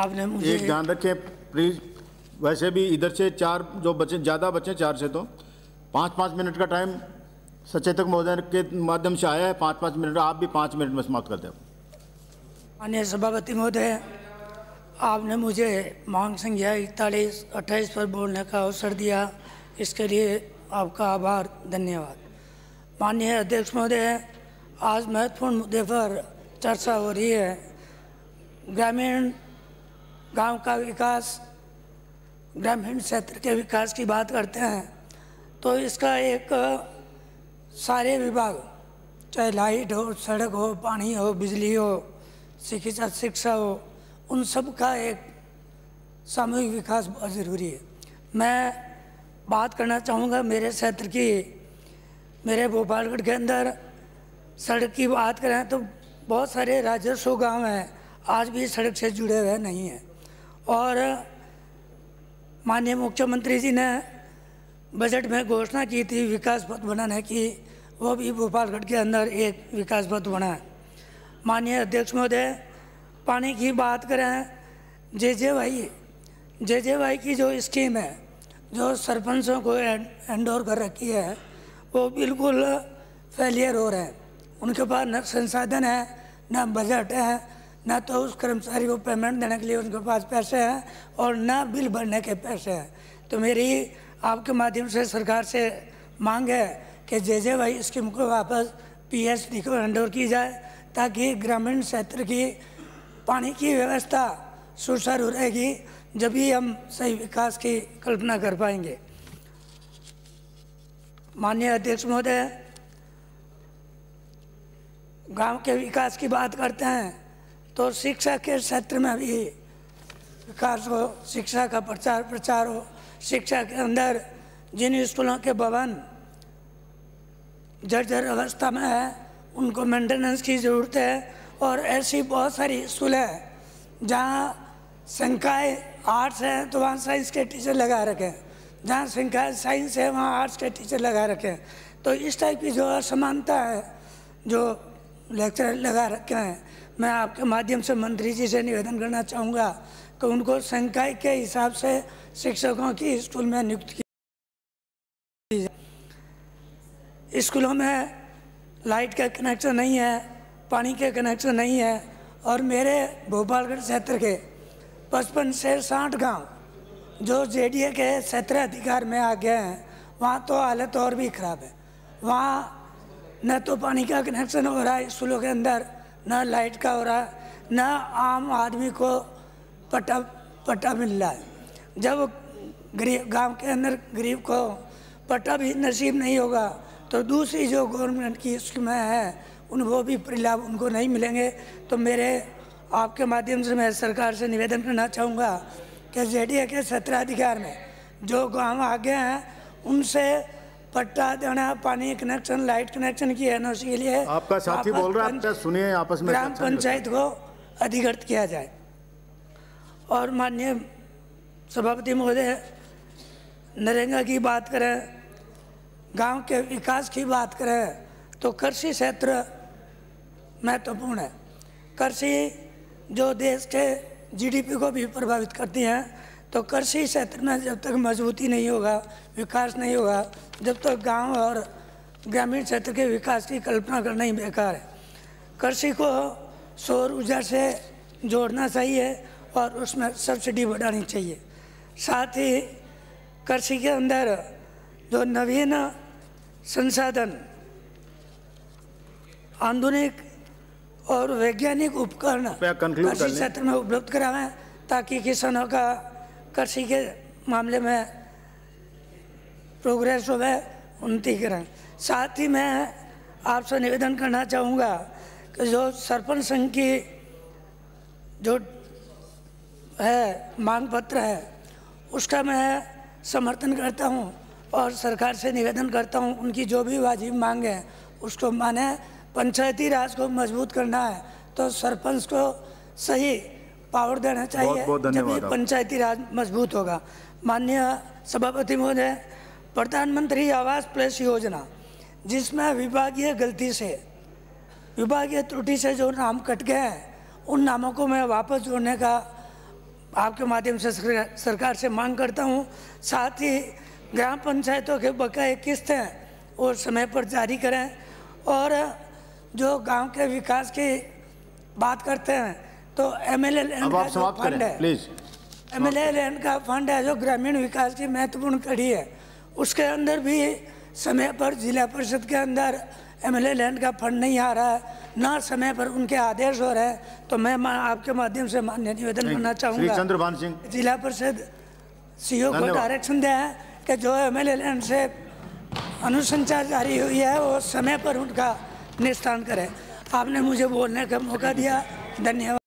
आपने मुझे एक ध्यान रखें प्लीज। वैसे भी इधर से चार जो बचे, ज़्यादा बचे चार से, तो 5-5 मिनट का टाइम सचेतक महोदय के माध्यम से आया है, 5-5 मिनट, आप भी 5 मिनट में समाप्त कर दें। माननीय सभापति महोदय, आपने मुझे मांग संख्या 41-28 पर बोलने का अवसर दिया, इसके लिए आपका आभार, धन्यवाद। माननीय अध्यक्ष महोदय, आज महत्वपूर्ण मुद्दे पर चर्चा हो रही है। ग्रामीण गांव का विकास, ग्रामीण क्षेत्र के विकास की बात करते हैं तो इसका एक सारे विभाग, चाहे लाइट हो, सड़क हो, पानी हो, बिजली हो, शिक्षा हो, उन सब का एक सामूहिक विकास बहुत ज़रूरी है। मैं बात करना चाहूँगा मेरे क्षेत्र की, मेरे भोपालगढ़ के अंदर सड़क की बात करें तो बहुत सारे राजस्व गांव हैं आज भी सड़क से जुड़े हुए नहीं हैं, और माननीय मुख्यमंत्री जी ने बजट में घोषणा की थी विकास पथ बनाने की, वो भी भोपालगढ़ के अंदर एक विकास पथ बना है। माननीय अध्यक्ष महोदय, पानी की बात करें, जेजेवाई की जो स्कीम है जो सरपंचों को एंडोर कर रखी है वो बिल्कुल फेलियर हो रहे हैं। उनके पास न संसाधन है, न बजट है, न तो उस कर्मचारी को पेमेंट देने के लिए उनके पास पैसे हैं और न बिल भरने के पैसे हैं। तो मेरी आपके माध्यम से सरकार से मांग है कि जेजेवाई स्कीम को वापस पीएसडी को एंडोर की जाए ताकि ग्रामीण क्षेत्र की पानी की व्यवस्था सुचारू रहेगी, जब ही हम सही विकास की कल्पना कर पाएंगे। माननीय अध्यक्ष महोदय, गांव के विकास की बात करते हैं तो शिक्षा के क्षेत्र में भी विकास हो, शिक्षा का प्रचार प्रसार हो, शिक्षा के अंदर जिन स्कूलों के भवन जर्जर अवस्था में है उनको मेंटेनेंस की ज़रूरत है, और ऐसी बहुत सारी स्कूल हैं जहाँ संकाय आर्ट्स हैं तो वहाँ साइंस के टीचर लगा रखें, जहाँ संकाय साइंस है वहाँ आर्ट्स के टीचर लगा रखें। तो इस टाइप की जो असमानता है, जो लेक्चर लगा रखे हैं, मैं आपके माध्यम से मंत्री जी से निवेदन करना चाहूँगा कि उनको संकाय के हिसाब से शिक्षकों की स्कूल में नियुक्ति की जाए। स्कूलों में लाइट का कनेक्शन नहीं है, पानी के कनेक्शन नहीं है, और मेरे भोपालगढ़ क्षेत्र के 55 से 60 गांव जो जेडीए के क्षेत्राधिकार में आ गए हैं वहाँ तो हालत और भी ख़राब है। वहाँ न तो पानी का कनेक्शन हो रहा है स्कूलों के अंदर, न लाइट का हो रहा है, न आम आदमी को पट्टा मिल रहा है। जब गरीब गांव के अंदर गरीब को पट्टा भी नसीब नहीं होगा तो दूसरी जो गवर्नमेंट की स्कीमें हैं वो भी परिलाभ उनको नहीं मिलेंगे। तो मेरे आपके माध्यम से मैं सरकार से निवेदन करना चाहूँगा कि जेडीए के क्षेत्राधिकार में जो गांव आ गए हैं उनसे पट्टा देना, पानी कनेक्शन, लाइट कनेक्शन की एनओसी के लिए आपका साथी बोल रहा है, सुनिए, आपस में ग्राम पंचायत को अधिकृत किया जाए। और माननीय सभापति महोदय, नरेगा की बात करें, गांव के विकास की बात करें तो कृषि क्षेत्र महत्वपूर्ण है। कृषि जो देश के जीडीपी को भी प्रभावित करती हैं, तो कृषि क्षेत्र में जब तक मजबूती नहीं होगा, विकास नहीं होगा, जब तक गांव और ग्रामीण क्षेत्र के विकास की कल्पना करना ही बेकार है। कृषि को सौर ऊर्जा से जोड़ना चाहिए और उसमें सब्सिडी बढ़ानी चाहिए। साथ ही कृषि के अंदर जो नवीन संसाधन, आधुनिक और वैज्ञानिक उपकरण कृषि क्षेत्र में उपलब्ध कराएं ताकि किसानों का कृषि के मामले में प्रोग्रेस हो, वह उन्नति करें। साथ ही मैं आपसे निवेदन करना चाहूँगा कि जो सरपंच संघ की जो है मांग पत्र है उसका मैं समर्थन करता हूँ और सरकार से निवेदन करता हूँ उनकी जो भी वाजिब मांग है उसको माने। पंचायती राज को मजबूत करना है तो सरपंच को सही पावर देना चाहिए, जब पंचायती राज मजबूत होगा। माननीय सभापति महोदय, प्रधानमंत्री आवास प्लस योजना जिसमें विभागीय गलती से, विभागीय त्रुटि से जो नाम कट गए हैं उन नामों को मैं वापस जोड़ने का आपके माध्यम से सरकार से मांग करता हूं, साथ ही ग्राम पंचायतों के बकाया किस्त हैं वो समय पर जारी करें। और जो गांव के विकास की बात करते हैं तो एमएलए लैंड का जो फंड है, एमएलए लैंड का फंड है जो ग्रामीण विकास की महत्वपूर्ण कड़ी है, उसके अंदर भी समय पर जिला परिषद के अंदर एमएलए लैंड का फंड नहीं आ रहा है, ना समय पर उनके आदेश हो रहे हैं। तो मैं आपके माध्यम से माननीय निवेदन करना चाहूँगा, चंद्रभान सिंह जिला परिषद सीईओ को डायरेक्शन दिया है कि जो एमएलए लैंड से अनुशंसा जारी हुई है वो समय पर उनका निस्तारण करें। आपने मुझे बोलने का मौका दिया, धन्यवाद।